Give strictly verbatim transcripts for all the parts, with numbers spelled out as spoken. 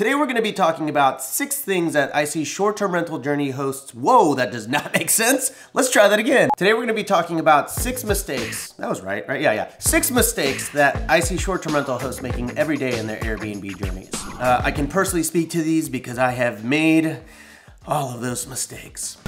Today we're gonna be talking about six things that I see short-term rental journey hosts, whoa, that does not make sense. Let's try that again. Today we're gonna be talking about six mistakes. That was right, right? Yeah, yeah. Six mistakes that I see short-term rental hosts making every day in their Airbnb journeys. Uh, I can personally speak to these because I have made all of those mistakes.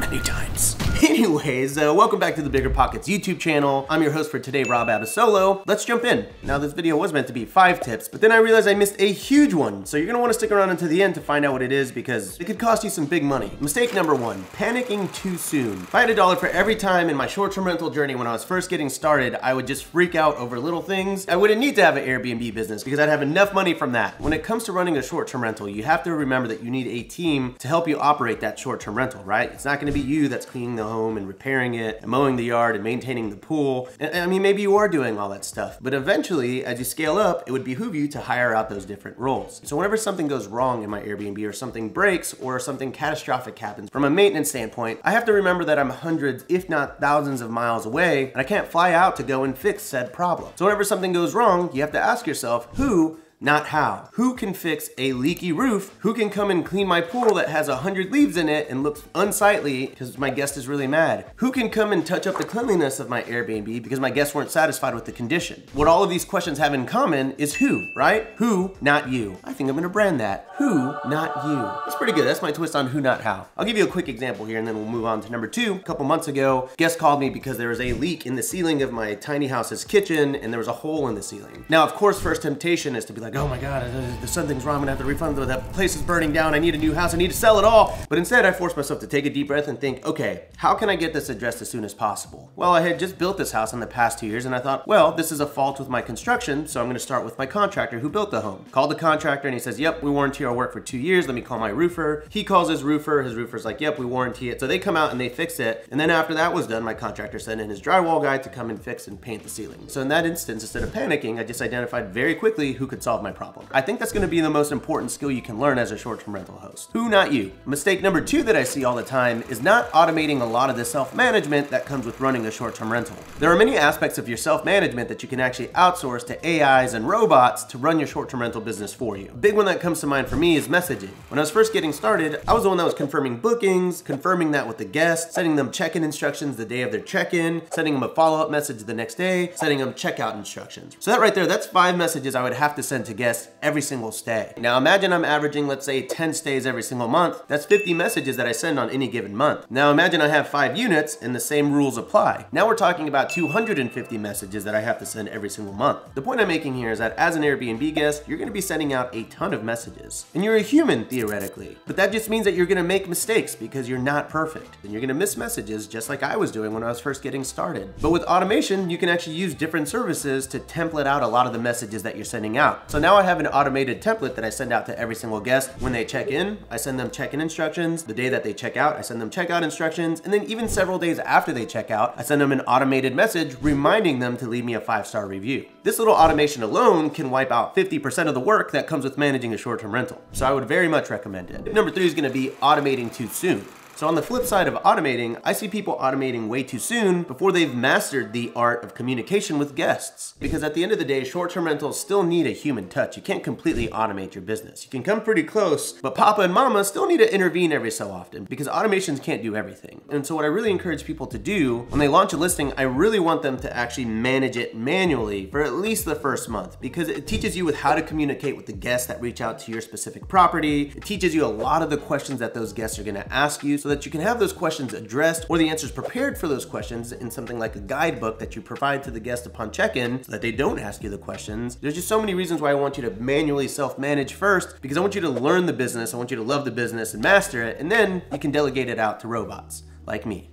Many times. Anyways, uh, welcome back to the BiggerPockets YouTube channel. I'm your host for today, Rob Abasolo. Let's jump in. Now, this video was meant to be five tips, but then I realized I missed a huge one. So you're gonna wanna stick around until the end to find out what it is because it could cost you some big money. Mistake number one, panicking too soon. If I had a dollar for every time in my short-term rental journey when I was first getting started, I would just freak out over little things. I wouldn't need to have an Airbnb business because I'd have enough money from that. When it comes to running a short-term rental, you have to remember that you need a team to help you operate that short-term rental, right? It's not gonna be you that's cleaning the home and repairing it and mowing the yard and maintaining the pool. And, I mean, maybe you are doing all that stuff, but eventually as you scale up, it would behoove you to hire out those different roles. So whenever something goes wrong in my Airbnb or something breaks or something catastrophic happens from a maintenance standpoint, I have to remember that I'm hundreds, if not thousands of miles away and I can't fly out to go and fix said problem. So whenever something goes wrong, you have to ask yourself who, not how. Who can fix a leaky roof? Who can come and clean my pool that has a hundred leaves in it and looks unsightly because my guest is really mad? Who can come and touch up the cleanliness of my Airbnb because my guests weren't satisfied with the condition? What all of these questions have in common is who, right? Who, not you. I think I'm gonna brand that. Who, not you. That's pretty good. That's my twist on who, not how. I'll give you a quick example here and then we'll move on to number two. A couple months ago, guests called me because there was a leak in the ceiling of my tiny house's kitchen and there was a hole in the ceiling. Now, of course, first temptation is to be like, oh my God, there's something's wrong, I'm gonna have to refund them, that place is burning down, I need a new house, I need to sell it all. But instead I forced myself to take a deep breath and think, okay, how can I get this addressed as soon as possible? Well, I had just built this house in the past two years and I thought, well, this is a fault with my construction, so I'm gonna start with my contractor who built the home. Called the contractor and he says, yep, we warranty our work for two years, let me call my roofer. He calls his roofer, his roofer's like, yep, we warranty it. So they come out and they fix it. And then after that was done, my contractor sent in his drywall guy to come and fix and paint the ceiling. So in that instance, instead of panicking, I just identified very quickly who could solve my problem. I think that's gonna be the most important skill you can learn as a short-term rental host. Who, not you. Mistake number two that I see all the time is not automating a lot of the self-management that comes with running a short-term rental. There are many aspects of your self-management that you can actually outsource to A Is and robots to run your short-term rental business for you. A big one that comes to mind for me is messaging. When I was first getting started, I was the one that was confirming bookings, confirming that with the guest, sending them check-in instructions the day of their check-in, sending them a follow-up message the next day, sending them checkout instructions. So that right there, that's five messages I would have to send to guests every single stay. Now imagine I'm averaging, let's say ten stays every single month. That's fifty messages that I send on any given month. Now imagine I have five units and the same rules apply. Now we're talking about two hundred fifty messages that I have to send every single month. The point I'm making here is that as an Airbnb guest, you're gonna be sending out a ton of messages and you're a human theoretically, but that just means that you're gonna make mistakes because you're not perfect and you're gonna miss messages just like I was doing when I was first getting started. But with automation, you can actually use different services to template out a lot of the messages that you're sending out. So now I have an automated template that I send out to every single guest. When they check in, I send them check-in instructions. The day that they check out, I send them checkout instructions. And then even several days after they check out, I send them an automated message reminding them to leave me a five-star review. This little automation alone can wipe out fifty percent of the work that comes with managing a short-term rental. So I would very much recommend it. Number three is gonna be automating too soon. So on the flip side of automating, I see people automating way too soon before they've mastered the art of communication with guests. Because at the end of the day, short-term rentals still need a human touch. You can't completely automate your business. You can come pretty close, but Papa and Mama still need to intervene every so often because automations can't do everything. And so what I really encourage people to do when they launch a listing, I really want them to actually manage it manually for at least the first month because it teaches you with how to communicate with the guests that reach out to your specific property. It teaches you a lot of the questions that those guests are gonna ask you so that that you can have those questions addressed or the answers prepared for those questions in something like a guidebook that you provide to the guest upon check-in so that they don't ask you the questions. There's just so many reasons why I want you to manually self-manage first because I want you to learn the business, I want you to love the business and master it, and then you can delegate it out to robots like me.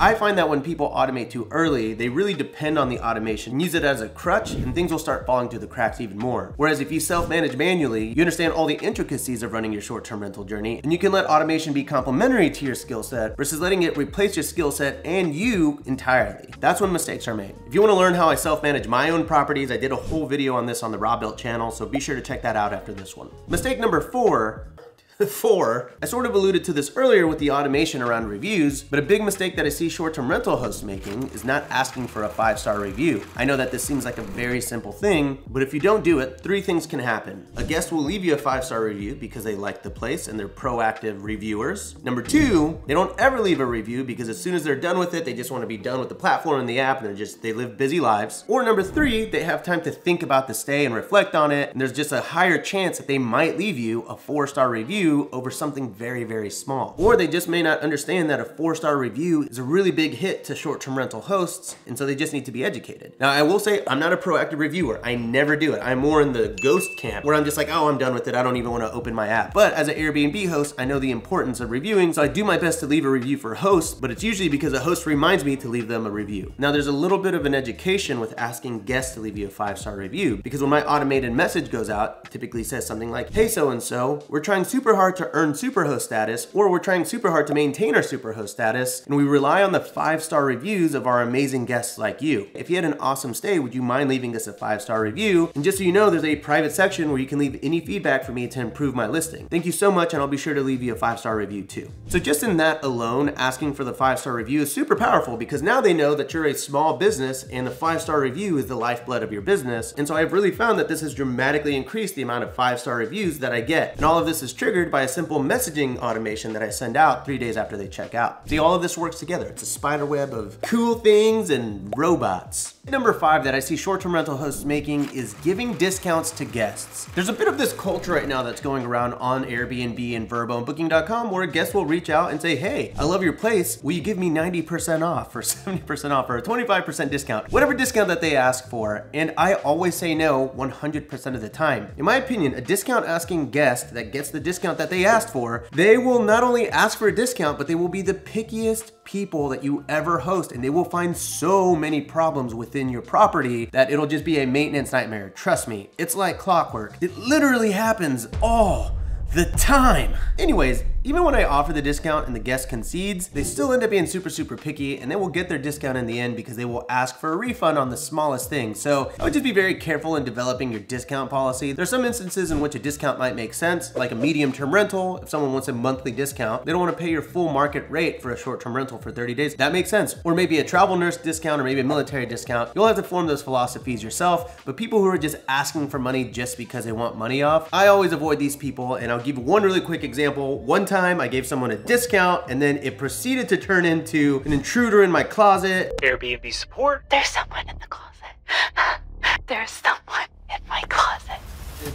I find that when people automate too early, they really depend on the automation, use it as a crutch, and things will start falling through the cracks even more. Whereas if you self-manage manually, you understand all the intricacies of running your short-term rental journey, and you can let automation be complementary to your skill set versus letting it replace your skill set and you entirely. That's when mistakes are made. If you want to learn how I self-manage my own properties, I did a whole video on this on the Robuilt channel, so be sure to check that out after this one. Mistake number four, Four, I sort of alluded to this earlier with the automation around reviews, but a big mistake that I see short-term rental hosts making is not asking for a five-star review. I know that this seems like a very simple thing, but if you don't do it, three things can happen. A guest will leave you a five-star review because they like the place and they're proactive reviewers. Number two, they don't ever leave a review because as soon as they're done with it, they just want to be done with the platform and the app and they're just, they live busy lives. Or number three, they have time to think about the stay and reflect on it, and there's just a higher chance that they might leave you a four-star review over something very, very small. Or they just may not understand that a four-star review is a really big hit to short-term rental hosts, and so they just need to be educated. Now, I will say I'm not a proactive reviewer. I never do it. I'm more in the ghost camp where I'm just like, oh, I'm done with it. I don't even want to open my app. But as an Airbnb host, I know the importance of reviewing, so I do my best to leave a review for hosts, but it's usually because a host reminds me to leave them a review. Now, there's a little bit of an education with asking guests to leave you a five-star review, because when my automated message goes out, it typically says something like, hey, so-and-so, we're trying super hard to earn superhost status, or we're trying super hard to maintain our superhost status, and we rely on the five-star reviews of our amazing guests like you. If you had an awesome stay, would you mind leaving us a five-star review? And just so you know, there's a private section where you can leave any feedback for me to improve my listing. Thank you so much, and I'll be sure to leave you a five-star review too. So just in that alone, asking for the five-star review is super powerful, because now they know that you're a small business and the five-star review is the lifeblood of your business. And so I've really found that this has dramatically increased the amount of five-star reviews that I get. And all of this is triggered by a simple messaging automation that I send out three days after they check out. See, all of this works together. It's a spider web of cool things and robots. Number five that I see short-term rental hosts making is giving discounts to guests. There's a bit of this culture right now that's going around on Airbnb and Vrbo and Booking dot com where guests will reach out and say, hey, I love your place. Will you give me ninety percent off or seventy percent off or a twenty-five percent discount? Whatever discount that they ask for. And I always say no one hundred percent of the time. In my opinion, a discount asking guest that gets the discount that they asked for, they will not only ask for a discount, but they will be the pickiest people that you ever host, and they will find so many problems within your property that it'll just be a maintenance nightmare. Trust me, it's like clockwork. It literally happens all the time. Anyways, even when I offer the discount and the guest concedes, they still end up being super, super picky, and they will get their discount in the end because they will ask for a refund on the smallest thing. So I would just be very careful in developing your discount policy. There's some instances in which a discount might make sense, like a medium-term rental. If someone wants a monthly discount, they don't want to pay your full market rate for a short-term rental for thirty days. That makes sense. Or maybe a travel nurse discount or maybe a military discount. You'll have to form those philosophies yourself, but people who are just asking for money just because they want money off, I always avoid these people, and I'll give one really quick example. One time Time, I gave someone a discount and then it proceeded to turn into an intruder in my closet. Airbnb support. There's someone in the closet. There's someone in my closet.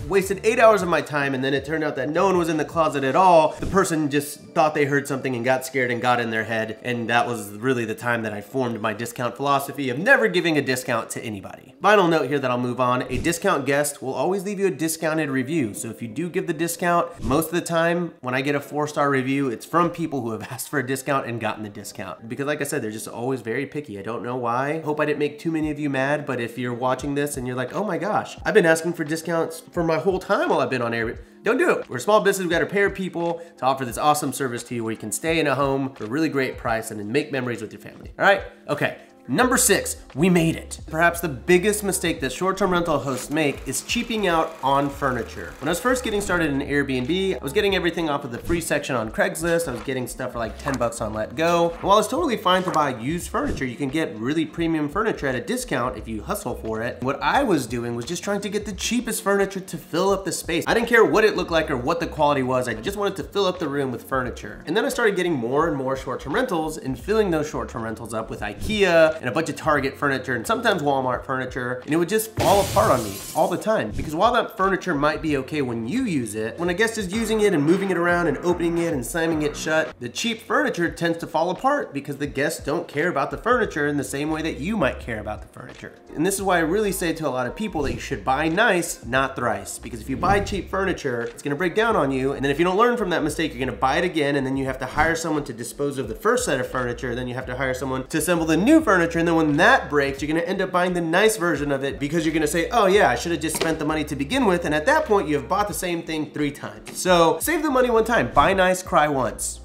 Wasted eight hours of my time, and then it turned out that no one was in the closet at all. The person just thought they heard something and got scared and got in their head, and that was really the time that I formed my discount philosophy of never giving a discount to anybody. Final note here that I'll move on, a discount guest will always leave you a discounted review, so if you do give the discount, most of the time when I get a four-star review, it's from people who have asked for a discount and gotten the discount. Because like I said, they're just always very picky. I don't know why. Hope I didn't make too many of you mad, but if you're watching this and you're like, oh my gosh, I've been asking for discounts for For my whole time while I've been on Airbnb. Don't do it. We're a small business. We've got to pay our people to offer this awesome service to you where you can stay in a home for a really great price and then make memories with your family. All right? Okay. Number six, we made it. Perhaps the biggest mistake that short-term rental hosts make is cheaping out on furniture. When I was first getting started in Airbnb, I was getting everything off of the free section on Craigslist. I was getting stuff for like ten bucks on Letgo. And while it's totally fine to buy used furniture, you can get really premium furniture at a discount if you hustle for it. What I was doing was just trying to get the cheapest furniture to fill up the space. I didn't care what it looked like or what the quality was. I just wanted to fill up the room with furniture. And then I started getting more and more short-term rentals and filling those short-term rentals up with IKEA, and a bunch of Target furniture and sometimes Walmart furniture, and it would just fall apart on me all the time. Because while that furniture might be okay when you use it, when a guest is using it and moving it around and opening it and slamming it shut, the cheap furniture tends to fall apart because the guests don't care about the furniture in the same way that you might care about the furniture. And this is why I really say to a lot of people that you should buy nice, not thrice. Because if you buy cheap furniture, it's gonna break down on you, and then if you don't learn from that mistake, you're gonna buy it again, and then you have to hire someone to dispose of the first set of furniture, then you have to hire someone to assemble the new furniture, and then when that breaks, you're gonna end up buying the nice version of it because you're gonna say, oh yeah, I should have just spent the money to begin with. And at that point, you have bought the same thing three times. So save the money one time, buy nice, cry once.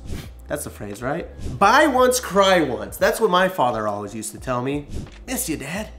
That's the phrase, right? Buy once, cry once. That's what my father always used to tell me. Miss you, Dad.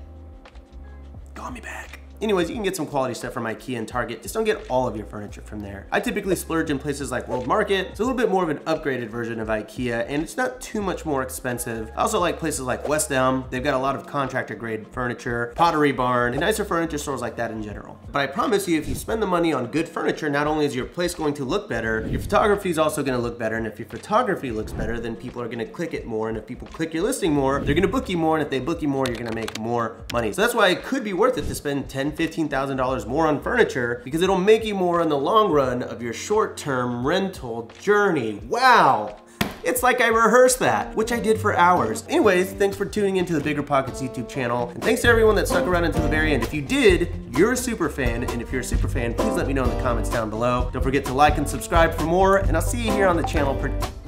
Call me back. Anyways, you can get some quality stuff from IKEA and Target. Just don't get all of your furniture from there. I typically splurge in places like World Market. It's a little bit more of an upgraded version of IKEA, and it's not too much more expensive. I also like places like West Elm. They've got a lot of contractor grade furniture, Pottery Barn, and nicer furniture stores like that in general. But I promise you, if you spend the money on good furniture, not only is your place going to look better, your photography is also going to look better. And if your photography looks better, then people are going to click it more. And if people click your listing more, they're going to book you more. And if they book you more, you're going to make more money. So that's why it could be worth it to spend ten thousand, fifteen thousand dollars more on furniture, because it'll make you more in the long run of your short-term rental journey. Wow. It's like I rehearsed that, which I did for hours. Anyways, thanks for tuning into the BiggerPockets YouTube channel. And thanks to everyone that stuck around until the very end. If you did, you're a super fan. And if you're a super fan, please let me know in the comments down below. Don't forget to like and subscribe for more. And I'll see you here on the channel.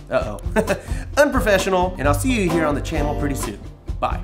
Uh-oh. Unprofessional. And I'll see you here on the channel pretty soon. Bye.